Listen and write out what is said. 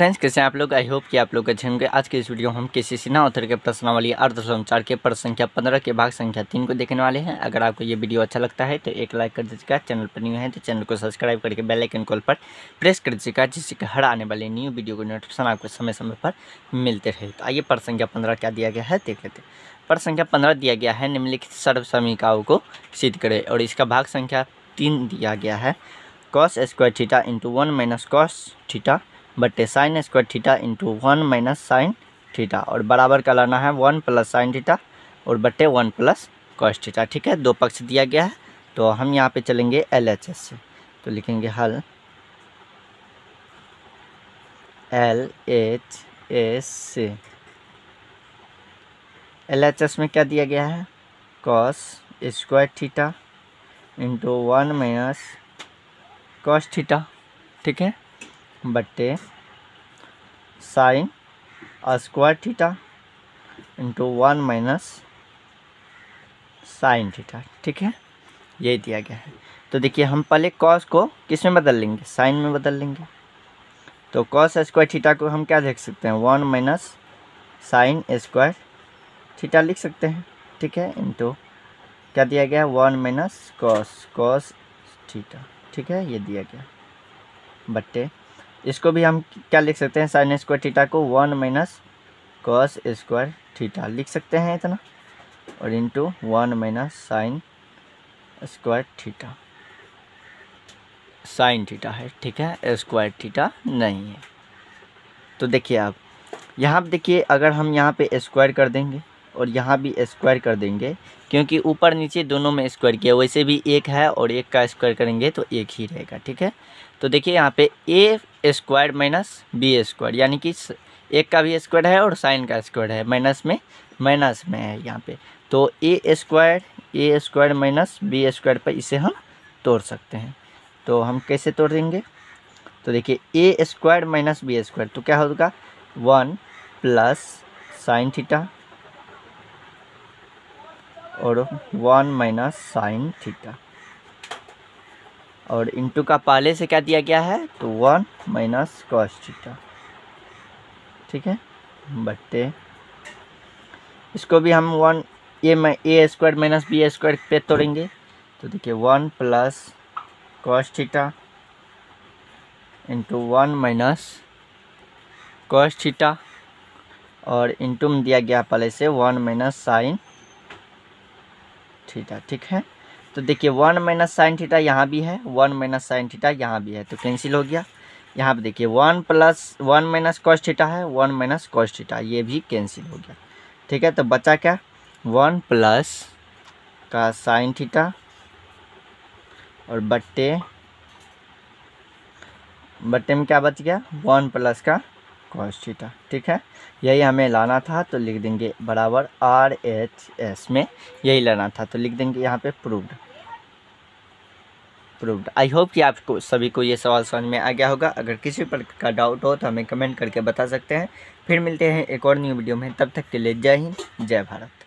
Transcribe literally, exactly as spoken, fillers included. Friends, कैसे हैं आप लोग? आई होप कि आप लोग अच्छे होंगे। आज के इस वीडियो में हम के.सी. सिन्हा ऑथर के प्रश्नावली आठ दशमलव चार के प्रश्न संख्या पंद्रह के भाग संख्या तीन को देखने वाले हैं। अगर आपको ये वीडियो अच्छा लगता है तो एक लाइक कर दीजिएगा। चैनल पर न्यू है तो चैनल को सब्सक्राइब करके बेल आइकन कॉल पर प्रेस कर दीजिएगा, जिससे कि हर आने वाले न्यू वीडियो को नोटिफिकेशन आपको समय समय पर मिलते रहे। तो आइए प्रश्न संख्या पंद्रह क्या दिया गया है देख लेते हैं। प्रश्न संख्या पंद्रह दिया गया है निम्नलिखित सर्व समीकरणों को सिद्ध करें, और इसका भाग संख्या तीन दिया गया है। Cos square theta into one minus cos theta बटे sine square theta into one minus sine theta और बराबर का लाना है वन प्लस साइन थीटा और बटे वन प्लस कॉस थीटा। ठीक है, दो पक्ष दिया गया है तो हम यहाँ पे चलेंगे एल एच एस से, तो लिखेंगे हल एल एच एस से। एल एच एस में क्या दिया गया है? Cos square theta into one minus cos theta, ठीक है, बट्टे sine square theta into one minus sine theta. ठीक है, यही दिया गया है। तो देखिए, हम पहले कॉस को किस में बदल लेंगे? साइन में बदल लेंगे। तो कॉस स्क्वायर थीटा को हम क्या लिख सकते हैं? One minus sine square theta लिख सकते हैं। ठीक है, इंटू क्या दिया गया है? One minus cos cos theta. ठीक है, ये दिया गया बट्टे इसको भी हम क्या लिख सकते हैं? साइन स्क्वायर थीटा को one minus cos square theta लिख सकते हैं इतना, और into one minus sine square theta. Sine theta है, ठीक है, स्क्वायर थीटा नहीं है। तो देखिए, आप यहाँ पे देखिए, अगर हम यहाँ पे स्क्वायर कर देंगे और यहाँ भी स्क्वायर कर देंगे, क्योंकि ऊपर नीचे दोनों में स्क्वायर किया, वैसे भी एक है और एक का स्क्वायर करेंगे तो एक ही रहेगा। ठीक है, तो देखिए यहाँ पे A square minus B square, यानी कि एक का भी स्क्वायर है और साइन का स्क्वायर है, माइनस में माइनस में है यहाँ पे। तो A square A square minus B square पर इसे हम तोड़ सकते हैं। तो हम कैसे तोड़ देंगे? तो देखिए, A square minus B square तो क्या होगा? वन प्लस साइन थीटा और वन माइनस साइन थीटा, और इंटू का पहले से क्या दिया गया है? तो वन माइनस कॉस थीटा। ठीक है, बट्टे इसको भी हम वन ए में A square minus B square पे तोड़ेंगे। तो देखिए, one plus cos theta into one minus cos theta, और इंटू में दिया गया पहले से वन माइनस साइन थीटा। ठीक है, तो देखिए, वन माइनस साइन थीटा यहाँ भी है, वन माइनस साइन थीटा यहाँ भी है, तो कैंसिल हो गया। यहाँ पे देखिए, one plus one minus cos theta है, वन माइनस कॉस थीटा, ये भी कैंसिल हो गया। ठीक है, तो बचा क्या? वन प्लस का साइन थीटा और बट्टे बट्टे में क्या बच गया? वन प्लस का कॉस थीटा। ठीक है, यही हमें लाना था, तो लिख देंगे बराबर आर एच एस में यही लाना था, तो लिख देंगे यहाँ पे प्रूव्ड प्रूव्ड। आई होप कि आपको सभी को ये सवाल समझ में आ गया होगा। अगर किसी प्रकार का डाउट हो तो हमें कमेंट करके बता सकते हैं। फिर मिलते हैं एक और न्यू वीडियो में, तब तक के लिए जय हिंद, जय भारत।